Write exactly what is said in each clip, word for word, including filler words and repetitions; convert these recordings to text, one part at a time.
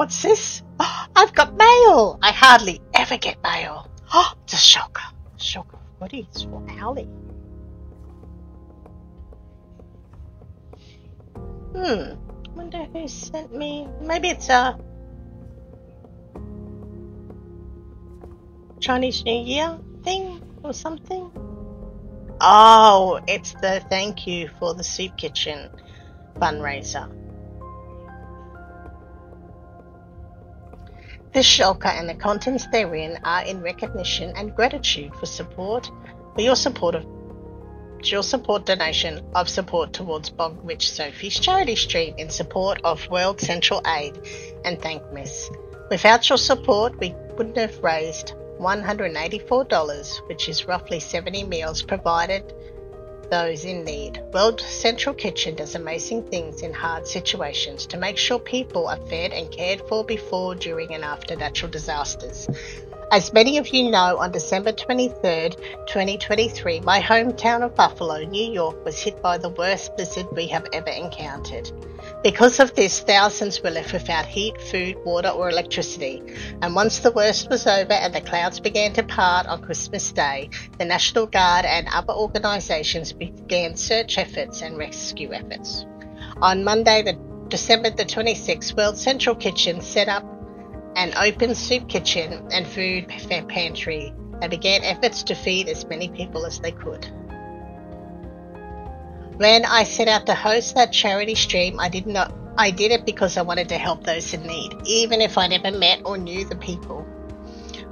What's this? Oh, I've got mail! I hardly ever get mail. Oh, it's a shocker. Shocker of goodies for Owlie. Hmm. Wonder who sent me. Maybe it's a Chinese New Year thing or something. Oh, it's the thank you for the soup kitchen fundraiser. This shulker and the contents therein are in recognition and gratitude for support for your support of your support donation of support towards Bogwitch Sophie's Charity Stream in support of World Central Aid, and thank Miss. Without your support, we wouldn't have raised one hundred eighty-four dollars, which is roughly seventy meals provided those in need. World Central Kitchen does amazing things in hard situations to make sure people are fed and cared for before, during and after natural disasters. As many of you know, on December twenty-third, twenty twenty-three, my hometown of Buffalo, New York, was hit by the worst blizzard we have ever encountered. Because of this, thousands were left without heat, food, water or electricity. And once the worst was over and the clouds began to part on Christmas Day, the National Guard and other organisations began search efforts and rescue efforts. On Monday, the December the twenty-sixth, World Central Kitchen set up an open soup kitchen and food pantry and began efforts to feed as many people as they could. When I set out to host that charity stream, I did not. I did it because I wanted to help those in need, even if I never met or knew the people.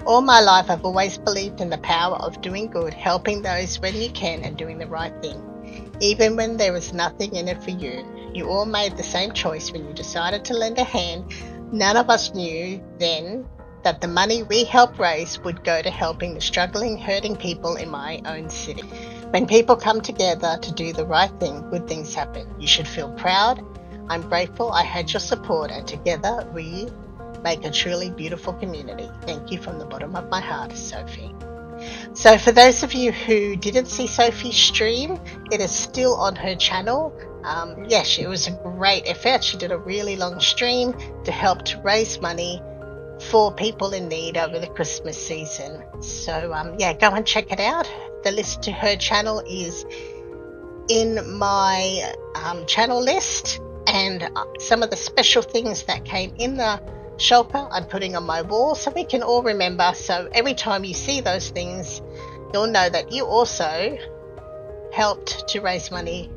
All my life, I've always believed in the power of doing good, helping those when you can, and doing the right thing, even when there was nothing in it for you. You all made the same choice when you decided to lend a hand. None of us knew then that the money we helped raise would go to helping the struggling, hurting people in my own city. When people come together to do the right thing, good things happen. You should feel proud. I'm grateful I had your support, and together we make a truly beautiful community. Thank you from the bottom of my heart, Sophie. So for those of you who didn't see Sophie's stream, it is still on her channel. Um, yes, it was a great effort. She did a really long stream to help to raise money for people in need over the Christmas season. So um, yeah, go and check it out. The list to her channel is in my um, channel list, and some of the special things that came in the shulker I'm putting on my wall so we can all remember. So every time you see those things, you'll know that you also helped to raise money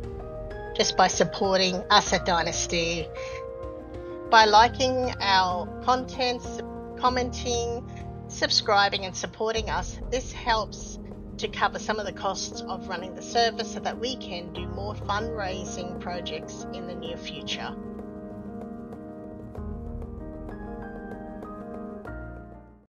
just by supporting us at Dynasty, by liking our content, commenting, subscribing and supporting us. This helps to cover some of the costs of running the service so that we can do more fundraising projects in the near future.